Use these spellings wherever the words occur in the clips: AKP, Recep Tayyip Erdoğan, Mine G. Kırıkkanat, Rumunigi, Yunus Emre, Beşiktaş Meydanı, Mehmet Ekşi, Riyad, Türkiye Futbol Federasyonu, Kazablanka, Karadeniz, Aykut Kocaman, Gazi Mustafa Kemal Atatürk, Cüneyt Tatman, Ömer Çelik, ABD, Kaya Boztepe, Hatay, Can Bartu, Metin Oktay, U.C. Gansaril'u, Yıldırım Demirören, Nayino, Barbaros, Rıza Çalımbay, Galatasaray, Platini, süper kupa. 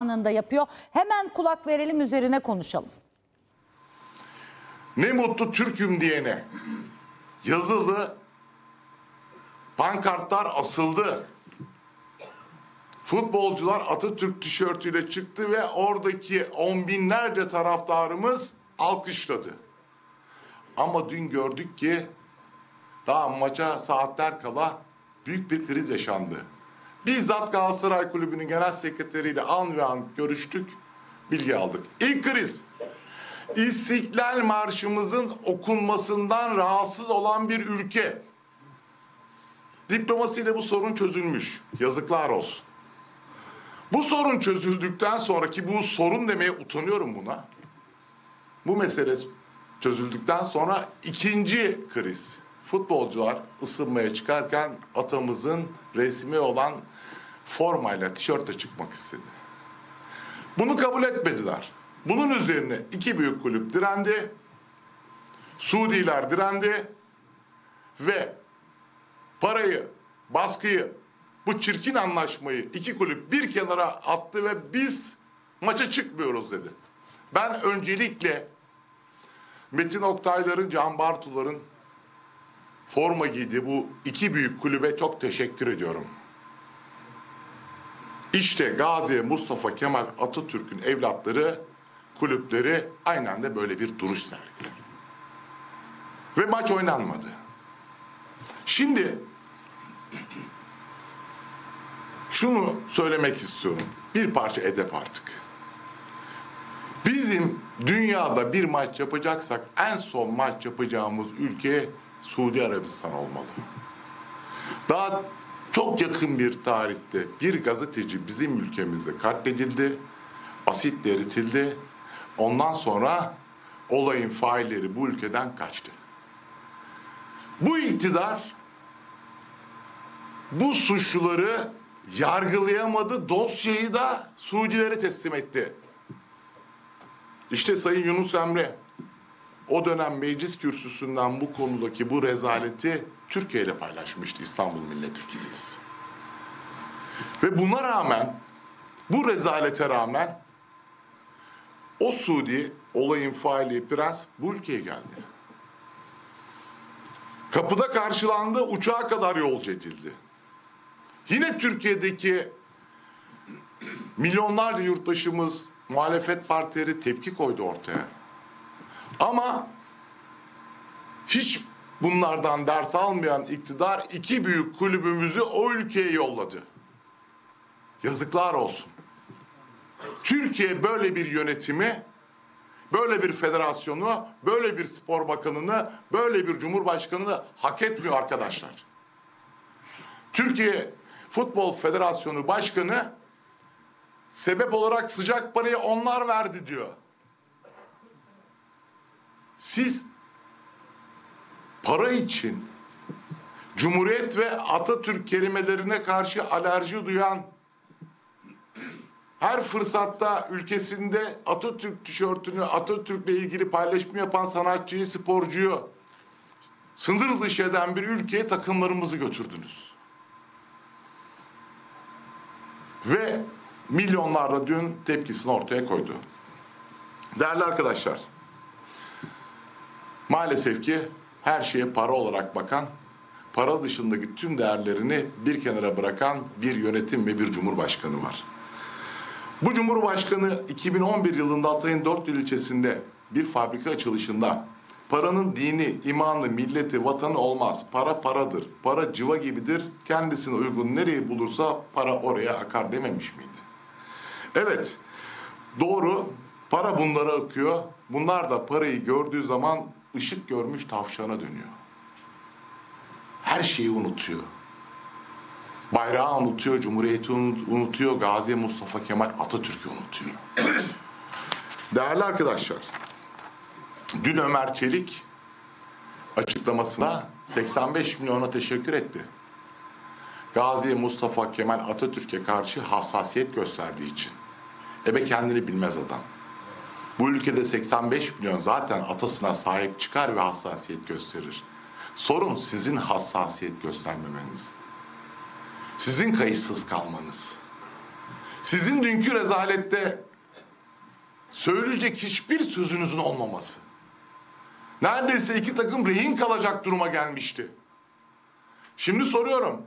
anında yapıyor. Hemen kulak verelim, üzerine konuşalım. Ne mutlu Türk'üm diyene. Yazılı pankartlar asıldı. Futbolcular Atatürk tişörtüyle çıktı ve oradaki on binlerce taraftarımız alkışladı. Ama dün gördük ki daha maça saatler kala büyük bir kriz yaşandı. Bizzat Galatasaray Kulübü'nün genel sekreteriyle an ve an görüştük, bilgi aldık. İlk kriz, İstiklal Marşımızın okunmasından rahatsız olan bir ülke. Diplomasiyle bu sorun çözülmüş. Yazıklar olsun. Bu sorun çözüldükten sonraki, bu sorun demeye utanıyorum buna. Bu mesele çözüldükten sonra ikinci kriz. Futbolcular ısınmaya çıkarken atamızın resmi olan formayla, tişörtle çıkmak istedi. Bunu kabul etmediler. Bunun üzerine iki büyük kulüp direndi. Suudiler direndi. Ve parayı, baskıyı, bu çirkin anlaşmayı iki kulüp bir kenara attı ve biz maça çıkmıyoruz dedi. Ben öncelikle Metin Oktay'ların, Can Bartu'ların forma giydiği bu iki büyük kulübe çok teşekkür ediyorum. İşte Gazi Mustafa Kemal Atatürk'ün evlatları, kulüpleri aynen de böyle bir duruş sergiledi. Ve maç oynanmadı. Şimdi şunu söylemek istiyorum. Bir parça edep artık. Bizim dünyada bir maç yapacaksak en son maç yapacağımız ülke Suudi Arabistan olmalı. Daha çok yakın bir tarihte bir gazeteci bizim ülkemizde katledildi. Asit eritildi. Ondan sonra olayın failleri bu ülkeden kaçtı. Bu iktidar bu suçluları yargılayamadı, dosyayı da Suudilere teslim etti. İşte Sayın Yunus Emre o dönem meclis kürsüsünden bu konudaki bu rezaleti Türkiye ile paylaşmıştı, İstanbul milletvekilimiz. Ve buna rağmen, bu rezalete rağmen o Suudi, olayın faili prens bu ülkeye geldi. Kapıda karşılandı, uçağa kadar yolcu edildi. Yine Türkiye'deki milyonlarca yurttaşımız, muhalefet partileri tepki koydu ortaya. Ama hiç bunlardan ders almayan iktidar iki büyük kulübümüzü o ülkeye yolladı. Yazıklar olsun. Türkiye böyle bir yönetimi, böyle bir federasyonu, böyle bir spor bakanını, böyle bir cumhurbaşkanını hak etmiyor arkadaşlar. Türkiye Futbol Federasyonu Başkanı sebep olarak sıcak parayı onlar verdi diyor. Siz para için Cumhuriyet ve Atatürk kelimelerine karşı alerji duyan, her fırsatta ülkesinde Atatürk tişörtünü, Atatürk'le ilgili paylaşımı yapan sanatçıyı, sporcuyu sınır dışı eden bir ülkeye takımlarımızı götürdünüz. Ve milyonlar da dün tepkisini ortaya koydu. Değerli arkadaşlar, maalesef ki her şeye para olarak bakan, para dışındaki tüm değerlerini bir kenara bırakan bir yönetim ve bir cumhurbaşkanı var. Bu cumhurbaşkanı 2011 yılında Hatay'ın 4 ilçesinde bir fabrika açılışında paranın dini, imanı, milleti, vatanı olmaz. Para paradır. Para civa gibidir. Kendisine uygun nereyi bulursa para oraya akar dememiş miydi? Evet, doğru, para bunlara akıyor. Bunlar da parayı gördüğü zaman ışık görmüş tavşana dönüyor. Her şeyi unutuyor. Bayrağı unutuyor, Cumhuriyeti unutuyor, Gazi Mustafa Kemal Atatürk'ü unutuyor. Değerli arkadaşlar, dün Ömer Çelik açıklamasına 85 milyona teşekkür etti. Gazi Mustafa Kemal Atatürk'e karşı hassasiyet gösterdiği için. Ebe kendini bilmez adam. Bu ülkede 85 milyon zaten atasına sahip çıkar ve hassasiyet gösterir. Sorun sizin hassasiyet göstermemeniz. Sizin kayıtsız kalmanız. Sizin dünkü rezalette söyleyecek hiçbir sözünüzün olmaması. Neredeyse iki takım rehin kalacak duruma gelmişti. Şimdi soruyorum,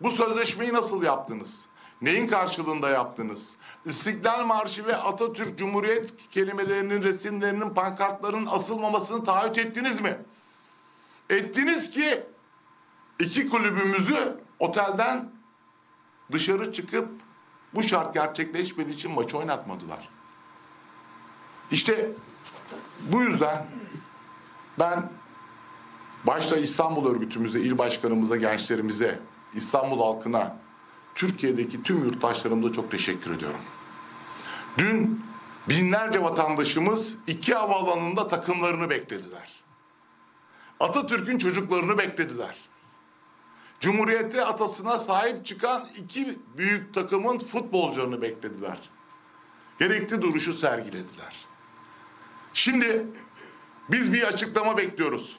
bu sözleşmeyi nasıl yaptınız? Neyin karşılığında yaptınız? İstiklal Marşı ve Atatürk Cumhuriyet kelimelerinin, resimlerinin, pankartlarının asılmamasını taahhüt ettiniz mi? Ettiniz ki iki kulübümüzü otelden dışarı çıkıp bu şart gerçekleşmediği için maç oynatmadılar. İşte bu yüzden ben başta İstanbul örgütümüze, il başkanımıza, gençlerimize, İstanbul halkına, Türkiye'deki tüm yurttaşlarımıza çok teşekkür ediyorum. Dün binlerce vatandaşımız iki havaalanında takımlarını beklediler. Atatürk'ün çocuklarını beklediler. Cumhuriyeti atasına sahip çıkan iki büyük takımın futbolcularını beklediler. Gerekli duruşu sergilediler. Şimdi biz bir açıklama bekliyoruz.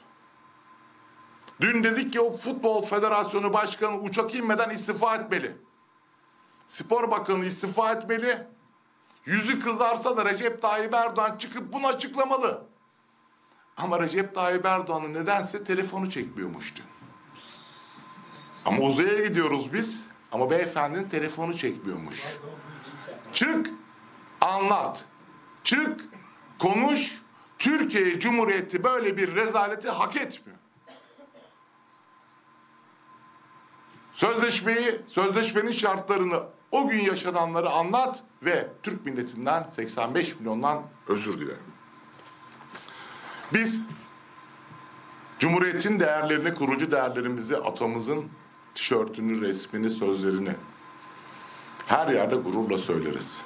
Dün dedik ki o Futbol Federasyonu Başkanı uçak inmeden istifa etmeli. Spor Bakanı istifa etmeli. Yüzü kızarsa da Recep Tayyip Erdoğan çıkıp bunu açıklamalı. Ama Recep Tayyip Erdoğan'ın nedense telefonu çekmiyormuş dün. Ama uzaya gidiyoruz biz. Ama beyefendinin telefonu çekmiyormuş. Çık, anlat. Çık, konuş. Türkiye Cumhuriyeti böyle bir rezaleti hak etmiyor. Sözleşmenin şartlarını, o gün yaşananları anlat ve Türk milletinden 85 milyondan özür dilerim. Biz Cumhuriyet'in değerlerini, kurucu değerlerimizi, atamızın tişörtünü, resmini, sözlerini her yerde gururla söyleriz.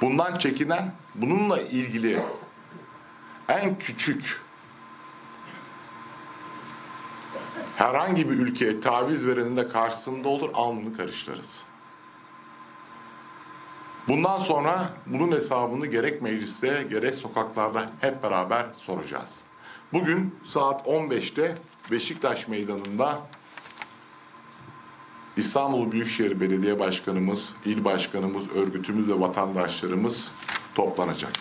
Bundan çekinen, bununla ilgili en küçük herhangi bir ülkeye taviz verenin de karşısında olur, alnını karışlarız. Bundan sonra bunun hesabını gerek mecliste gerek sokaklarda hep beraber soracağız. Bugün saat 15'te Beşiktaş Meydanı'nda İstanbul Büyükşehir Belediye Başkanımız, il başkanımız, örgütümüz ve vatandaşlarımız toplanacak.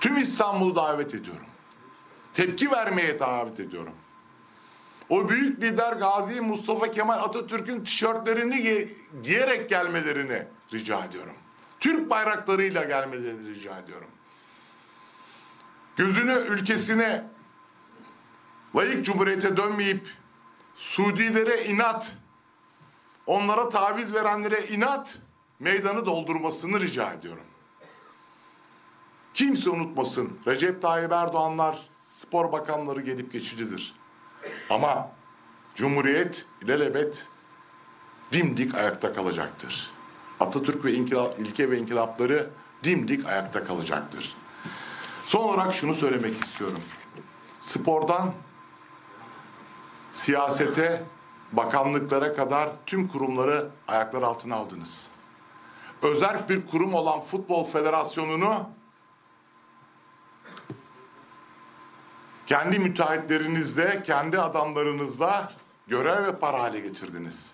Tüm İstanbul'u davet ediyorum. Tepki vermeye davet ediyorum. O büyük lider Gazi Mustafa Kemal Atatürk'ün tişörtlerini giyerek gelmelerini rica ediyorum. Türk bayraklarıyla gelmelerini rica ediyorum. Gözünü ülkesine, layık cumhuriyete dönmeyip Suudilere inat, onlara taviz verenlere inat meydanı doldurmasını rica ediyorum. Kimse unutmasın, Recep Tayyip Erdoğanlar, spor bakanları gelip geçicidir. Ama Cumhuriyet ilelebet dimdik ayakta kalacaktır. Atatürk ve ilke ve inkılapları dimdik ayakta kalacaktır. Son olarak şunu söylemek istiyorum. Spordan siyasete, bakanlıklara kadar tüm kurumları ayaklar altına aldınız. Özerk bir kurum olan Futbol Federasyonu'nu kendi müteahhitlerinizle, kendi adamlarınızla görev ve para hale getirdiniz.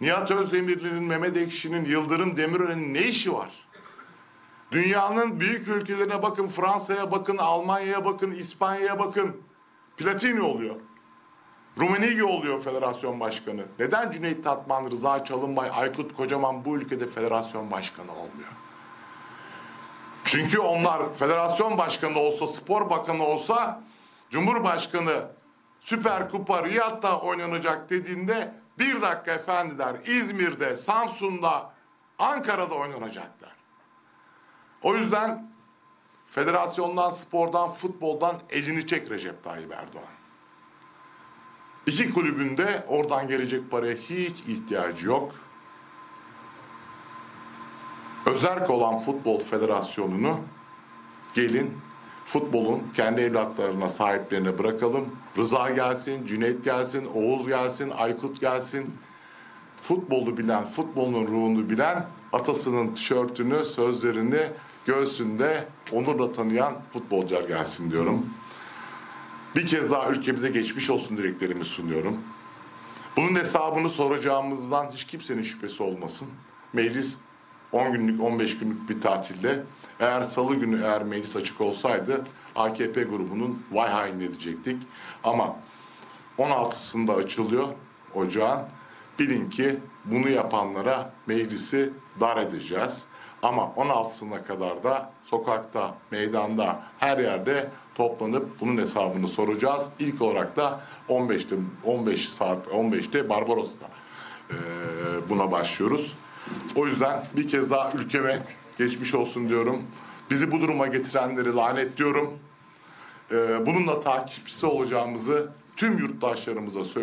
Nihat Özdemirli'nin, Mehmet Ekşi'nin, Yıldırım Demirören'in ne işi var? Dünyanın büyük ülkelerine bakın, Fransa'ya bakın, Almanya'ya bakın, İspanya'ya bakın. Platini oluyor. Rumunigi oluyor federasyon başkanı. Neden Cüneyt Tatman, Rıza Çalımbay, Aykut Kocaman bu ülkede federasyon başkanı olmuyor? Çünkü onlar federasyon başkanı olsa, spor bakanı olsa, Cumhurbaşkanı Süper Kupa Riyad'da oynanacak dediğinde bir dakika efendi der, İzmir'de, Samsun'da, Ankara'da oynanacaklar. O yüzden federasyondan, spordan, futboldan elini çek Recep Tayyip Erdoğan. İki kulübün de oradan gelecek paraya hiç ihtiyacı yok. Özerk olan Futbol Federasyonu'nu gelin, futbolun kendi evlatlarına, sahiplerine bırakalım. Rıza gelsin, Cüneyt gelsin, Oğuz gelsin, Aykut gelsin. Futbolu bilen, futbolun ruhunu bilen, atasının tişörtünü, sözlerini göğsünde onurla tanıyan futbolcular gelsin diyorum. Bir kez daha ülkemize geçmiş olsun dileklerimi sunuyorum. Bunun hesabını soracağımızdan hiç kimsenin şüphesi olmasın. Meclis 10 günlük, 15 günlük bir tatilde, eğer salı günü eğer meclis açık olsaydı AKP grubunun vay hain edecektik. Ama 16'sında açılıyor ocağın. Bilin ki bunu yapanlara meclisi dar edeceğiz. Ama 16'sına kadar da sokakta, meydanda, her yerde toplanıp bunun hesabını soracağız. İlk olarak da 15'te Barbaros'ta buna başlıyoruz. O yüzden bir kez daha ülkeme geçmiş olsun diyorum. Bizi bu duruma getirenleri lanetliyorum. Bunun da takipçisi olacağımızı tüm yurttaşlarımıza söylüyorum.